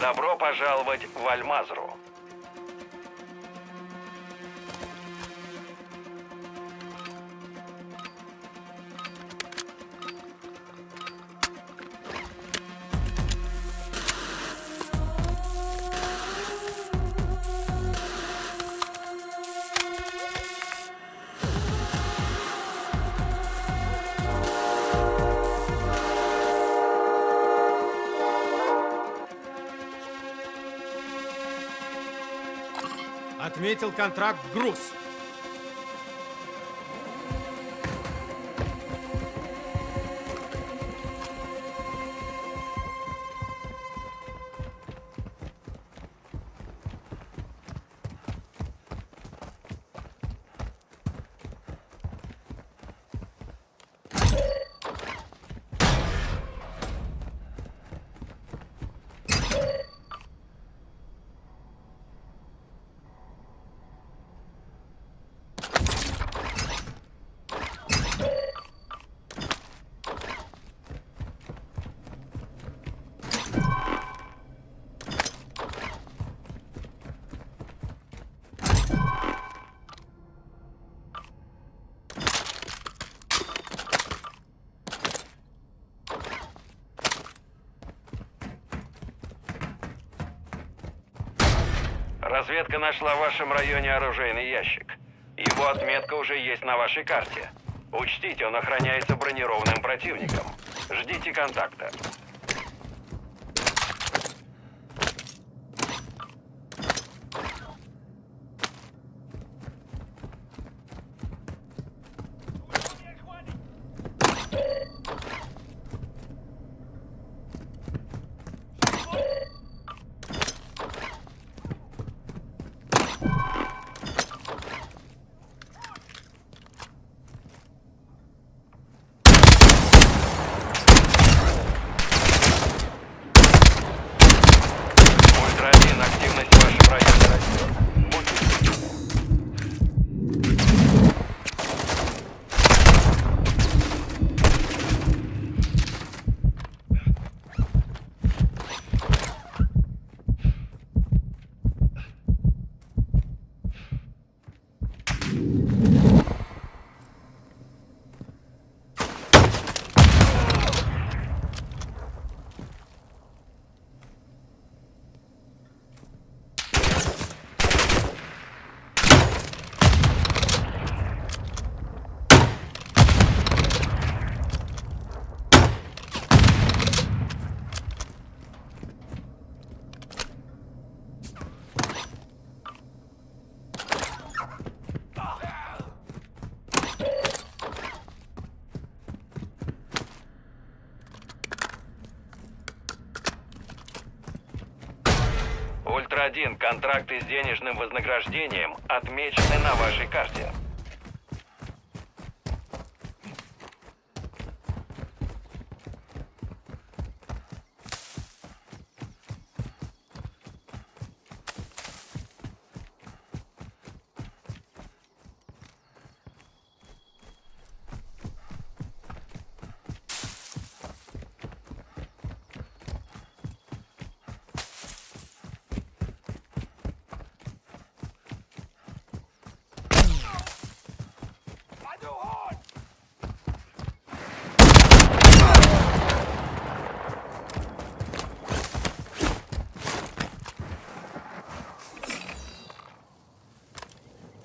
Добро пожаловать в Альмазру. Отметил контракт «Груз». Разведка нашла в вашем районе оружейный ящик. Его отметка уже есть на вашей карте. Учтите, он охраняется бронированным противником. Ждите контакта. Ультра-1, контракты с денежным вознаграждением отмечены на вашей карте.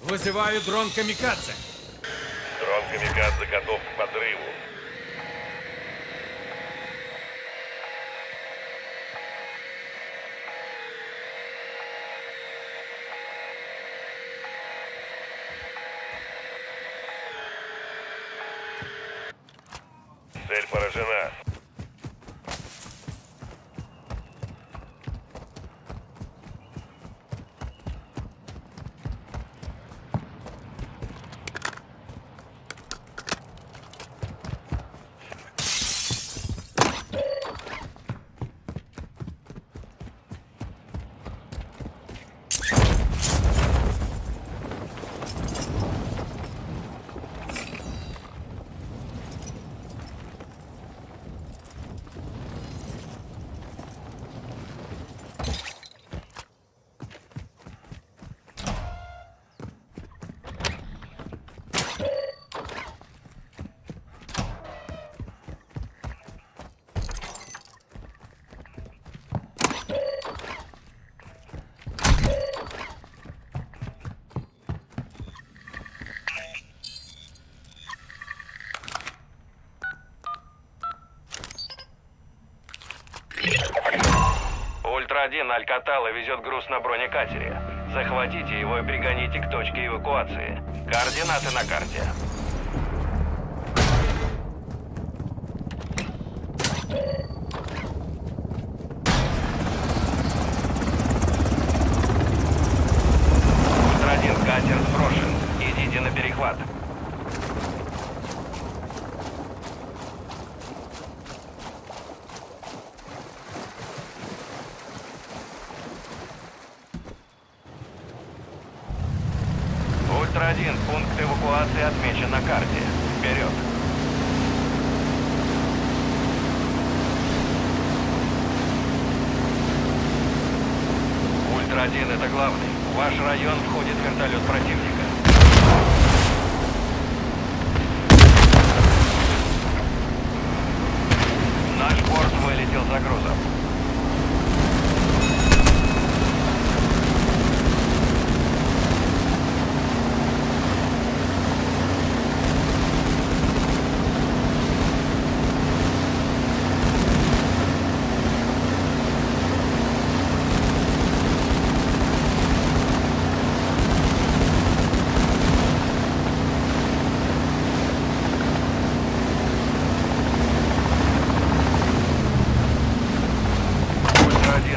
Вызываю дрон «Камикадзе». Дрон «Камикадзе» готов к подрыву. Цель поражена. Ультра-1 Аль-Катала везет груз на бронекатере. Захватите его и пригоните к точке эвакуации. Координаты на карте. Ультра-1, катер сброшен. Идите на перехват. Ультра-1, пункт эвакуации отмечен на карте. Вперед! Ультра-1, это главный. В ваш район входит вертолет противника. Наш борт вылетел за грузом.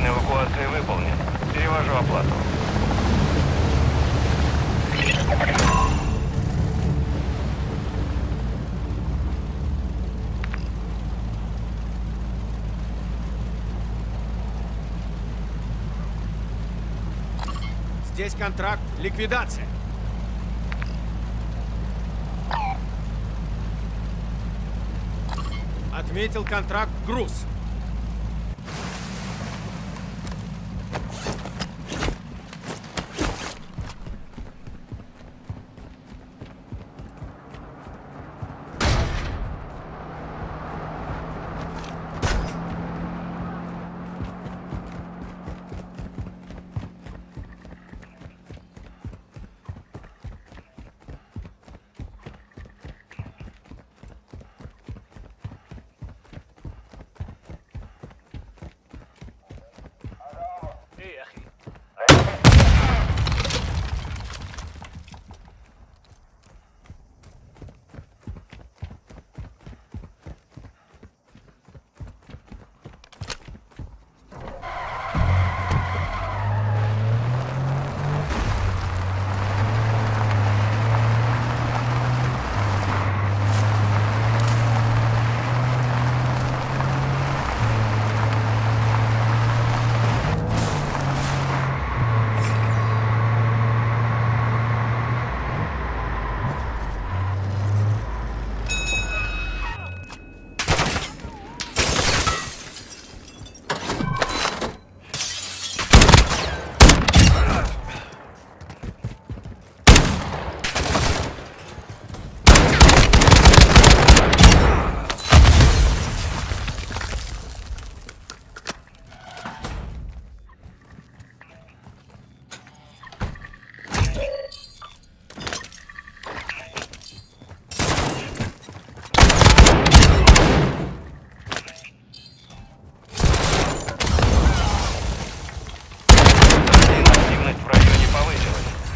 Эвакуация выполнена. Перевожу оплату. Здесь контракт, ликвидация. Отметил контракт «Груз».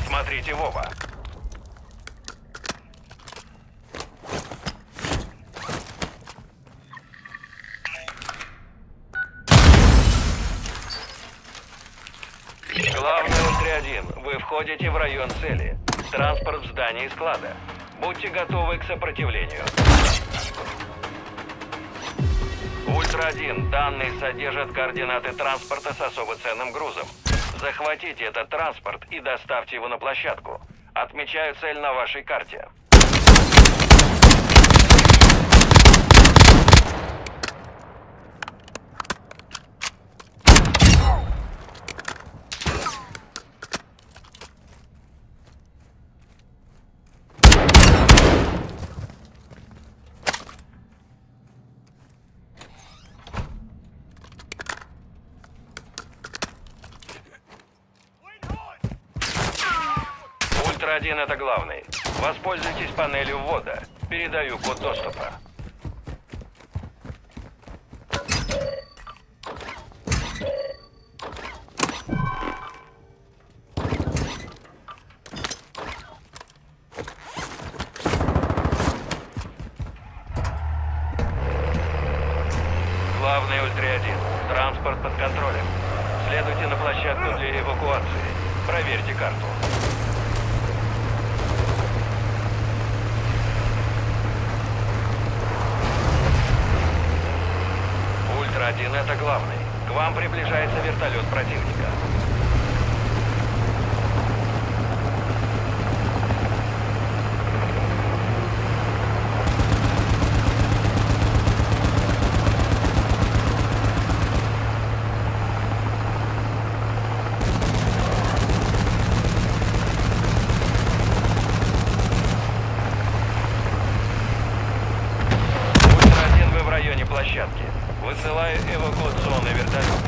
Смотрите в оба. Главный Ультра-1. Вы входите в район цели. Транспорт в здании склада. Будьте готовы к сопротивлению. Ультра-1. Данные содержат координаты транспорта с особо ценным грузом. Захватите этот транспорт и доставьте его на площадку. Отмечаю цель на вашей карте. Ультра-1, это главный. Воспользуйтесь панелью ввода. Передаю код доступа. площадку для эвакуации. Проверьте карту. Ультра-1 – это главный. К вам приближается вертолет противника. Площадки. Высылаю эвакуационный вертолет.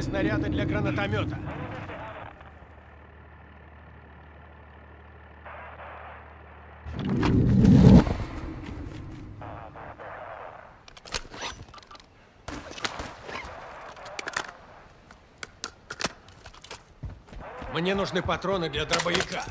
Снаряды для гранатомета. Мне нужны патроны для дробовика.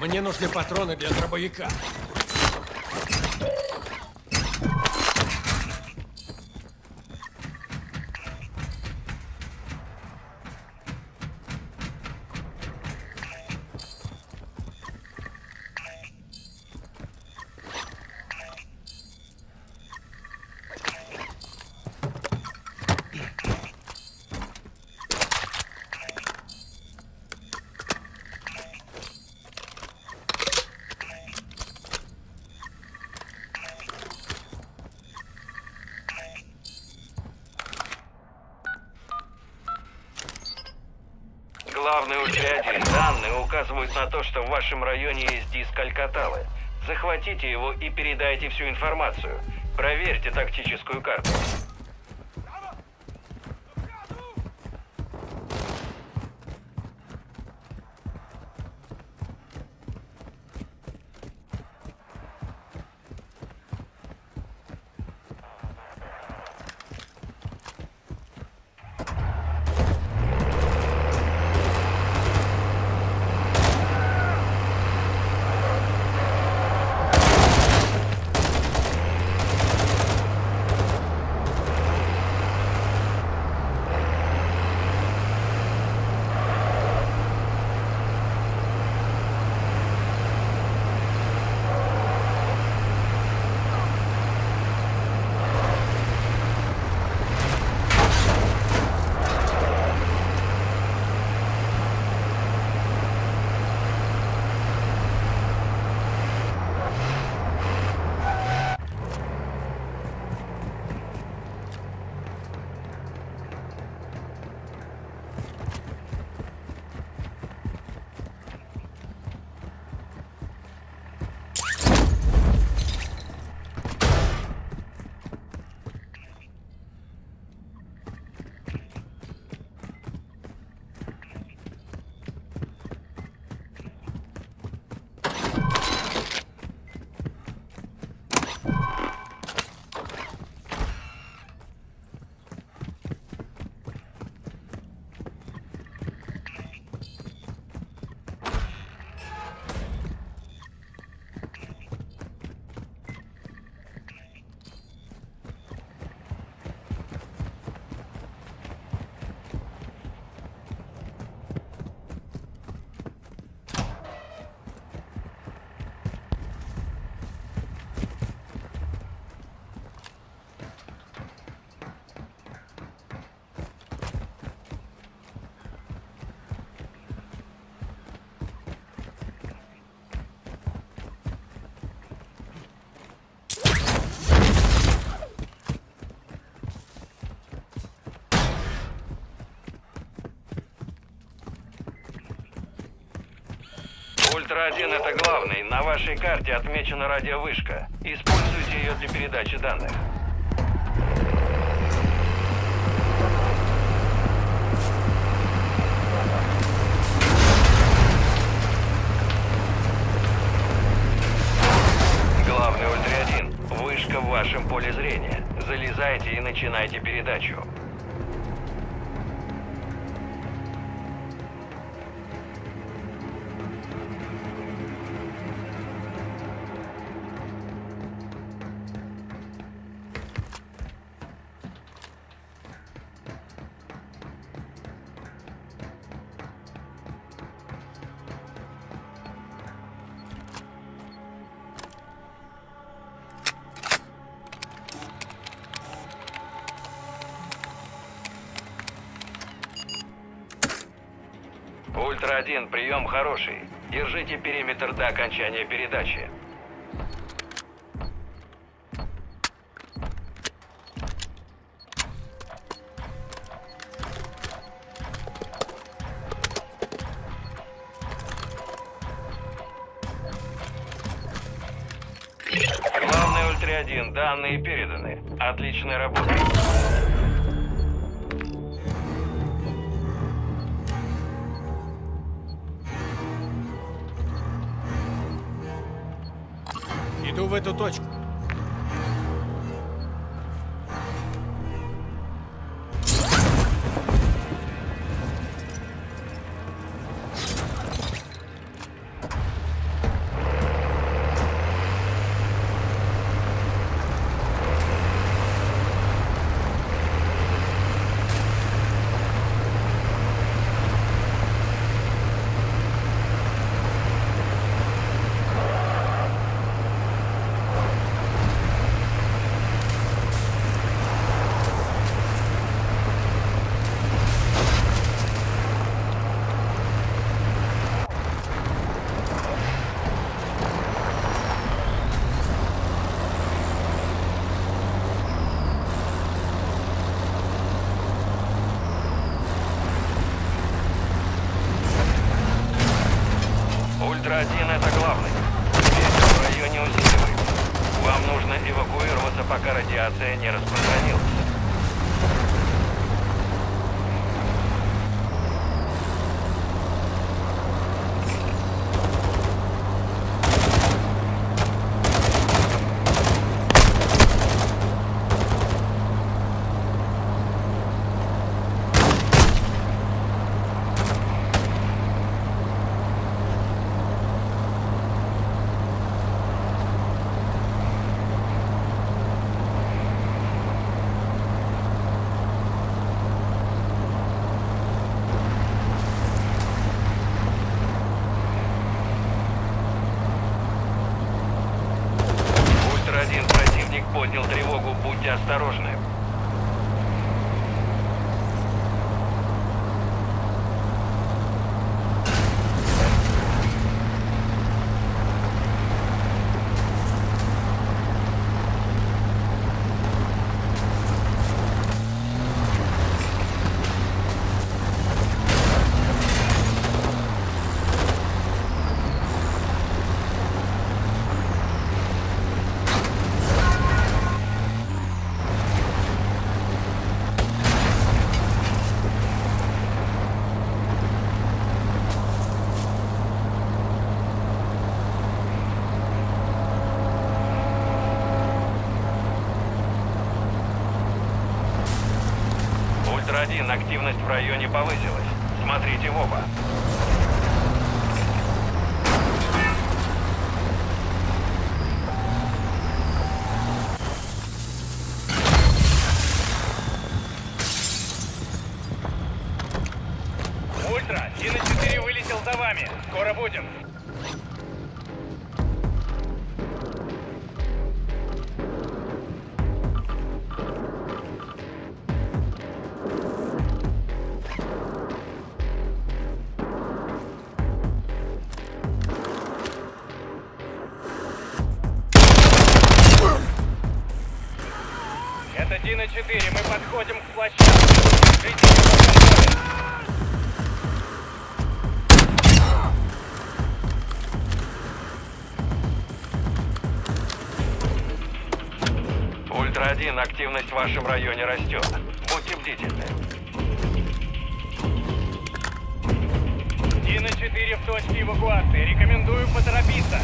Мне нужны патроны для дробовика. Ультра-1. Данные указывают на то, что в вашем районе есть диск Аль-Каталы. Захватите его и передайте всю информацию. Проверьте тактическую карту. Ультра-1 это главный. На вашей карте отмечена радиовышка. Используйте ее для передачи данных. Главный Ультра-1. Вышка в вашем поле зрения. Залезайте и начинайте передачу. Ультра-1, прием хороший. Держите периметр до окончания передачи. Главный Ультра-1, данные переданы. Отличная работа. Иду в эту точку. Ультра-1 это главный. Ветер в районе усиливается. Вам нужно эвакуироваться, пока радиация не распространилась. Поднял тревогу, будьте осторожны. Ультра-1, активность в районе повысилась. Смотрите в оба. Ультра, Тина-4 вылетел за вами. Скоро будем. Это Тина-4, мы подходим к площадке. Держите его под контролем. Ультра-1, активность в вашем районе растет. Будьте бдительны. Тина-4 в точке эвакуации. Рекомендую поторопиться.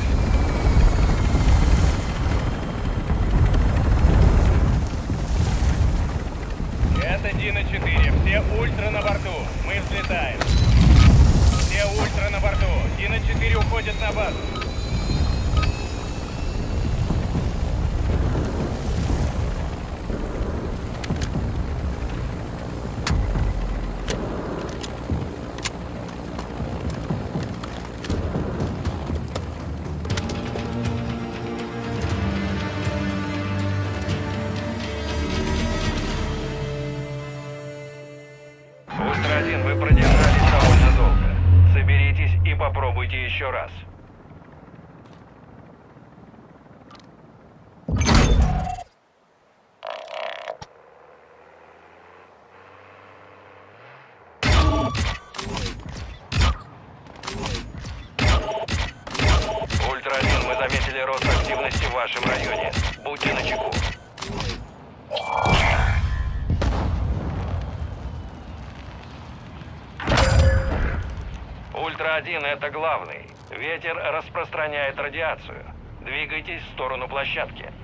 Это Тина-4. Все ультра на борту. Мы взлетаем. Все ультра на борту. Тина-4 уходит на базу. Ультра-1, вы продержались довольно долго. Соберитесь и попробуйте еще раз. Ультра-1, мы заметили рост активности в вашем районе. Будьте начеку. Ультра-1 это главный. Ветер распространяет радиацию. Двигайтесь в сторону площадки.